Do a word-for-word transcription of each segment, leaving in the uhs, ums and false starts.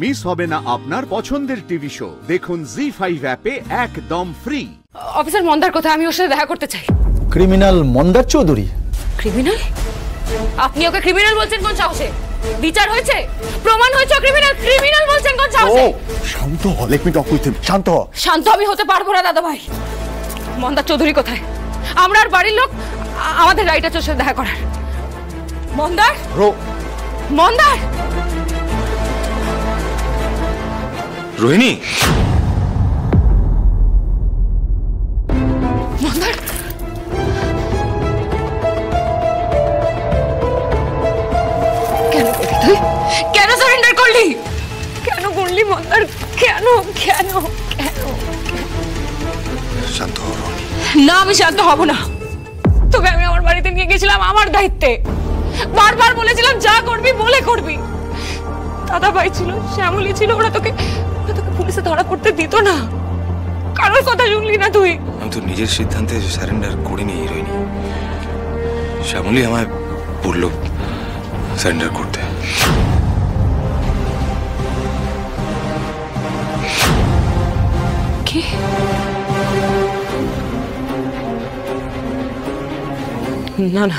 Miss হবে না আপনার পছন্দের টিভি শো। দেখুন জি ফাইভ অ্যাপে একদম ফ্রি। অফিসার মন্দার কথা, আমি ওর সাথে দেখা করতে চাই। ক্রিমিনাল মন্দার চৌধুরী? ক্রিমিনাল? আপনি ওকে ক্রিমিনাল বলছেন কোন সাহসে? বিচার হয়েছে? প্রমাণ হয়েছে ক্রিমিনাল? ক্রিমিনাল বলছেন কোন সাহসে? শান্ত হ, let me talk with him. শান্ত হ। শান্ত আমি হতে পারবো না দাদা ভাই। মন্দার চৌধুরী কোথায়? আমরা আর বাড়ির লোক আমাদের রাইটার চোর সাথে দেখা করার। মন্দার? রো মন্দার? রোহিণী? মন্দার? কেন করলি তুই? কেন সারেন্ডার করলি? কেন করলি মন্দার? কেন কেন কেন? শান্ত হও রোহিণী। না, আমি শান্ত হব না। তোকে আমি আমার বাড়িতে নিয়ে গেছিলাম আমার দায়িত্বে। বারবার বলেছিলাম যা করবি বলে করবি। দাদা ভাই ছিল, শ্যামলী ছিল, ওরা তোকে তোকে পুলিশে ধরা পড়তে দিত না। কারোর কথা শুনলি না তুই। আমি তো নিজের সিদ্ধান্তে সারেন্ডার করিনি রইনি। শ্যামলী আমায় বলল সারেন্ডার করতে। কি না না,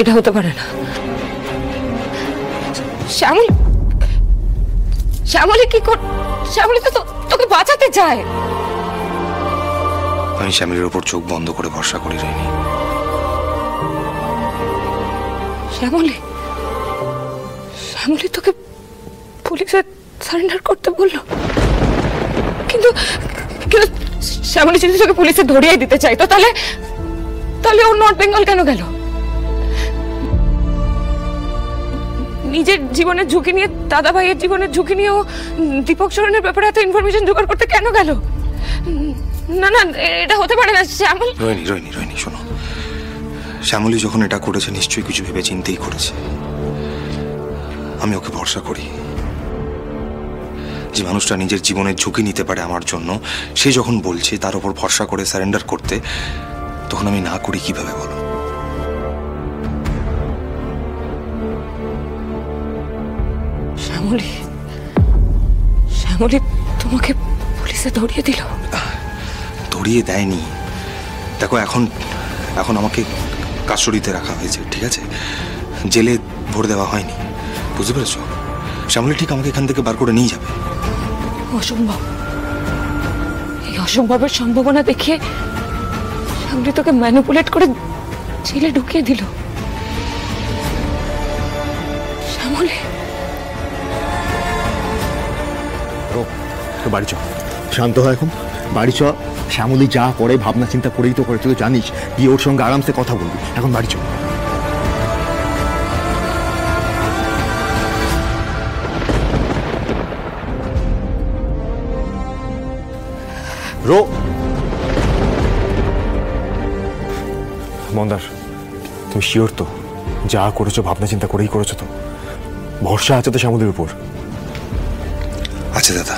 এটা হতে পারে না। শ্যামলী শ্যামলী কি কর? শ্যামলী তো তোকে বাঁচাতে চায়। আমি শ্যামলীর উপর চোখ বন্ধ করে ভরসা করি রইনি। শ্যামলী শ্যামলী তোকে পুলিশে সারেন্ডার করতে বললো, কিন্তু কিন্তু শ্যামলী যদি তোকে পুলিশে ধরিয়ে দিতে চাইতো তাহলে তাহলে ও নর্থ বেঙ্গল কেন গেল? নিজের জীবনের ঝুঁকি নিয়ে, দাদা ভাইয়ের জীবনের ঝুঁকি নিয়ে ও দীপক শরণের ব্যাপারে এত ইনফরমেশন জোগাড় করতে কেন গেল? না না, এটা হতে পারে না। শ্যামল রইনি রইনি রইনি শোনো, শ্যামলী যখন এটা করেছে নিশ্চয়ই কিছু ভেবে চিন্তেই করেছে। আমি ওকে ভরসা করি। যে মানুষটা নিজের জীবনের ঝুঁকি নিতে পারে আমার জন্য, সে যখন বলছে তার উপর ভরসা করে সারেন্ডার করতে, তখন আমি না করি কিভাবে বলো? শ্যামলী শ্যামলী তোমাকে পুলিশে ধরিয়ে দিল? ধরিয়ে দেয়নি। দেখো এখন এখন আমাকে কাস্টডিতে রাখা হয়েছে, ঠিক আছে? জেলে ভরে দেওয়া হয়নি, বুঝতে পেরেছো? শ্যামলী ঠিক আমাকে এখান থেকে বার করে নিয়ে যাবে। অসম্ভব। এই অসম্ভবের সম্ভাবনা দেখিয়ে শ্যামলী তোকে ম্যানিপুলেট করে জেলে ঢুকিয়ে দিল। শ্যামলী বাড়ি চ। শান্ত হয় এখন, বাড়ি চ। শ্যামলী যা করে ভাবনা চিন্তা করেই তো করে, তুই জানিস। গিয়ে ওর সঙ্গে আরামসে কথা বলবি, এখন বাড়ি চ। রো মন্দার, তুমি শিওর তো যা করেছো ভাবনা চিন্তা করেই করেছো তো? ভরসা আছে তো শ্যামলীর উপর? আছে দাদা,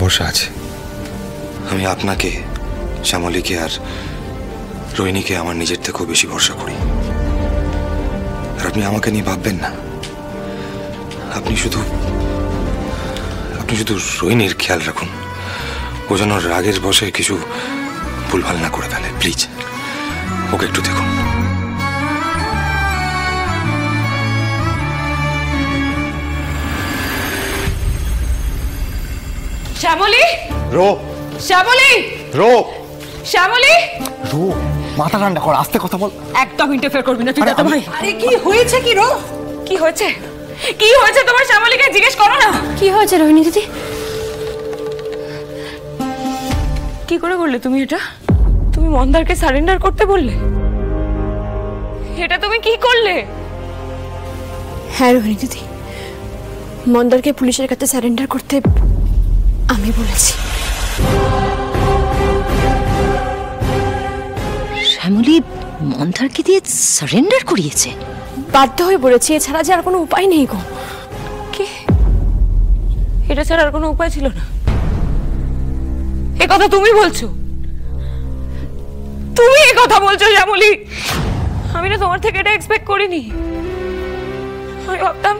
ভরসা আছে। আমি আপনাকে, শ্যামলীকে আর রোহিণীকে আমার নিজের থেকেও বেশি ভরসা করি। আর আপনি আমাকে নিয়ে ভাববেন না। আপনি শুধু আপনি শুধু রোহিণীর খেয়াল রাখুন, ও যেন রাগের বসে কিছু ভুলভাল না করে ফেলে। প্লিজ ওকে একটু দেখুন। শ্যামলী? রো শ্যামলী? রো শ্যামলী? রো মাথা ঠান্ডা কর, আস্তে কথা বল। একদম ইন্টারফেয়ার করবি না তুই দাদা ভাই। আরে কি হয়েছে? কি রো কি হয়েছে? কি হয়েছে তোমার? শ্যামলীকে জিজ্ঞেস করো না কি হয়েছে। রোহিণী দিদি, কি করে বললে তুমি এটা? তুমি মন্দারকে সারেন্ডার করতে বললে? এটা তুমি কি করলে? হ্যাঁ রোহিণী দিদি, মন্দারকে পুলিশের কাছে সারেন্ডার করতে আমি বলেছি। শ্যামলী মন্দারকে দিয়ে সারেন্ডার করিয়েছে? বাধ্য হয়ে বলেছি, এছাড়া যে আর কোনো উপায় নেই গো। কি? এটা ছাড়া আর কোনো উপায় ছিল না? এ কথা তুমি বলছো? তুমি এ কথা বলছো শ্যামলী? আমি না তোমার থেকে এটা এক্সপেক্ট করিনি। আমি ভাবতাম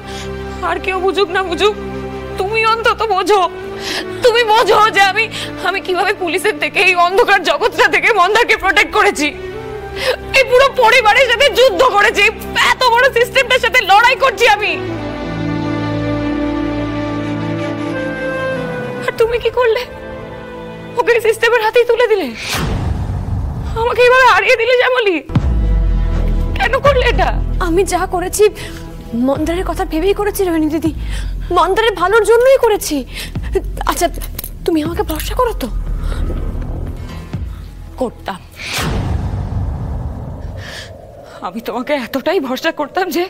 আর কেউ বুঝুক না বুঝুক, তুমি অন্তত বোঝো, তুমি বোঝো যে আমি আমি কিভাবে পুলিশের থেকে, এই অন্ধকার জগৎটা থেকে মন্দাকে প্রোটেক্ট করেছি, এই পুরো পরিবারের সাথে যুদ্ধ করেছি, এত বড় সিস্টেমটার সাথে লড়াই করছি আমি। আর তুমি কি করলে? ওকে সিস্টেমের হাতেই তুলে দিলে, আমাকে এইভাবে হারিয়ে দিলে শ্যামলী, কেন করলে এটা? আমি যা করেছি মন্দারের কথা ভেবেই করেছি রোহিণী দিদি, মন্দারের ভালোর জন্যই করেছি। আচ্ছা তুমি আমাকে ভরসা করো তো? করতাম, আমি তোমাকে এতটাই ভরসা করতাম যে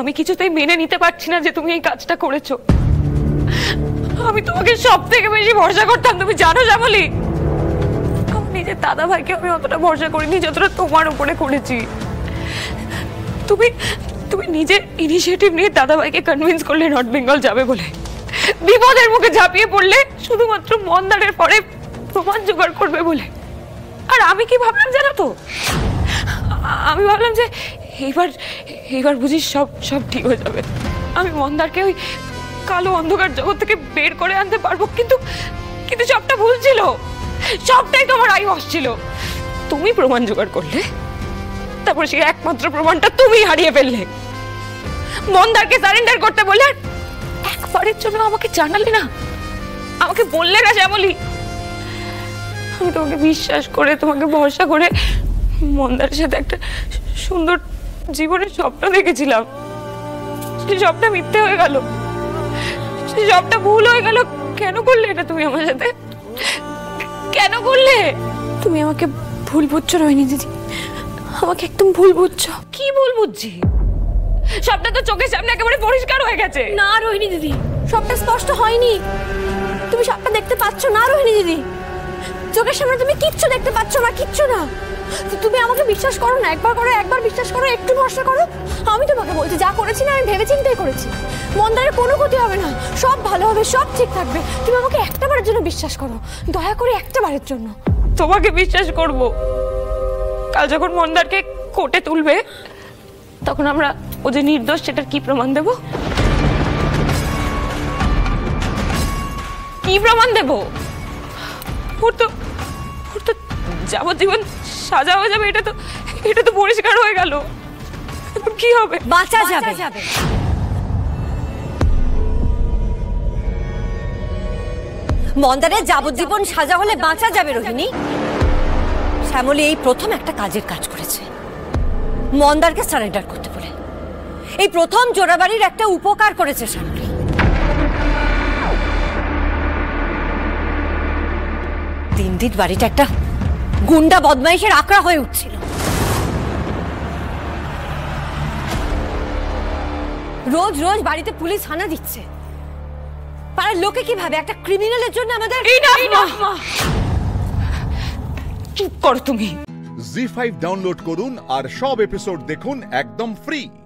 আমি কিছুতেই মেনে নিতে পারছি না যে তুমি এই কাজটা করেছো। আমি তোমাকে সব থেকে বেশি ভরসা করতাম, তুমি জানো শ্যামলী। আমি নিজের দাদা ভাইকে আমি অতটা ভরসা করিনি যতটা তোমার উপরে করেছি। তুমি তুমি নিজের ইনিশিয়েটিভ নিয়ে দাদা ভাইকে কনভিন্স করলে নর্থ বেঙ্গল যাবে বলে, বিপদের মুখে ঝাঁপিয়ে পড়লে শুধুমাত্র মন্দারের পরে প্রমাণ জোগাড় করবে বলে। আর আমি কি ভাবলাম জানো তো? আমি ভাবলাম যে এইবার এইবার বুঝি সব সব ঠিক হয়ে যাবে, আমি মন্দারকে ওই কালো অন্ধকার জগৎ থেকে বের করে আনতে পারবো। কিন্তু কিন্তু সবটা ভুল ছিল, সবটাই তোমার আইওয়াশ ছিল। তুমি প্রমাণ জোগাড় করলে, তারপর সেই একমাত্র প্রমাণটা তুমি হারিয়ে ফেললে, মন্দারকে সারেন্ডার করতে বললে, একবারের জন্য আমাকে জানালে না, আমাকে বললে না শ্যামলী। আমি তোমাকে বিশ্বাস করে, তোমাকে ভরসা করে মন্দারের সাথে একটা সুন্দর জীবনের স্বপ্ন দেখেছিলাম, সেই স্বপ্নটা মিথ্যে হয়ে গেল, সেই স্বপ্নটা ভুল হয়ে গেল। কেন করলে এটা তুমি আমার সাথে? কেন করলে? তুমি আমাকে ভুল বুঝছো রোহিণী দিদি, আমাকে একদম ভুল বুঝছো। কি ভুল বুঝছি? সবটা তো চোখের সামনে একেবারে পরিষ্কার হয়ে গেছে। না রোহিণী দিদি, সবটা স্পষ্ট হয়নি, তুমি সবটা দেখতে পাচ্ছ না রোহিণী দিদি, চোখের সামনে তুমি কিচ্ছু দেখতে পাচ্ছ না, কিচ্ছু না। তুমি আমাকে বিশ্বাস করো না, একবার করো, একবার বিশ্বাস করো, একটু ভরসা করো। আমি তোমাকে বলছি যা করেছি না আমি ভেবেচিন্তেই করেছি, মন্দারের কোনো ক্ষতি হবে না, সব ভালো হবে, সব ঠিক থাকবে। তুমি আমাকে একটা বারের জন্য বিশ্বাস করো, দয়া করে একটা বারের জন্য। তোমাকে বিশ্বাস করবো। কাল যখন মন্দারকে কোর্টে তুলবে তখন আমরা ও যে নির্দোষ সেটার কি প্রমাণ দেব? কি প্রমাণ দেব? ওর তো ওর তো যাবজ্জীবন সাজা হয়ে যাবে, এটা তো এটা তো পরিষ্কার হয়ে গেল। কি হবে? বাঁচা যাবে। মন্দারের যাবজ্জীবন সাজা হলে বাঁচা যাবে রোহিণী। শ্যামলী এই প্রথম একটা কাজের কাজ করেছে, মন্দারকে সারেন্ডার করতে বলে। এই প্রথম জোড়াবাড়ির একটা উপকার করেছে শ্যামলী। দিন দিন বাড়িটা একটা গুন্ডা বদমাইশের আকড়া হয়ে উঠছিল। রোজ রোজ বাড়িতে পুলিশ হানা দিচ্ছে, পাড়ার লোকে কিভাবে একটা ক্রিমিনালের জন্য আমাদের। চুপ কর তুমি। জি ফাইভ ডাউনলোড করুন আর সব এপিসোড দেখুন একদম ফ্রি।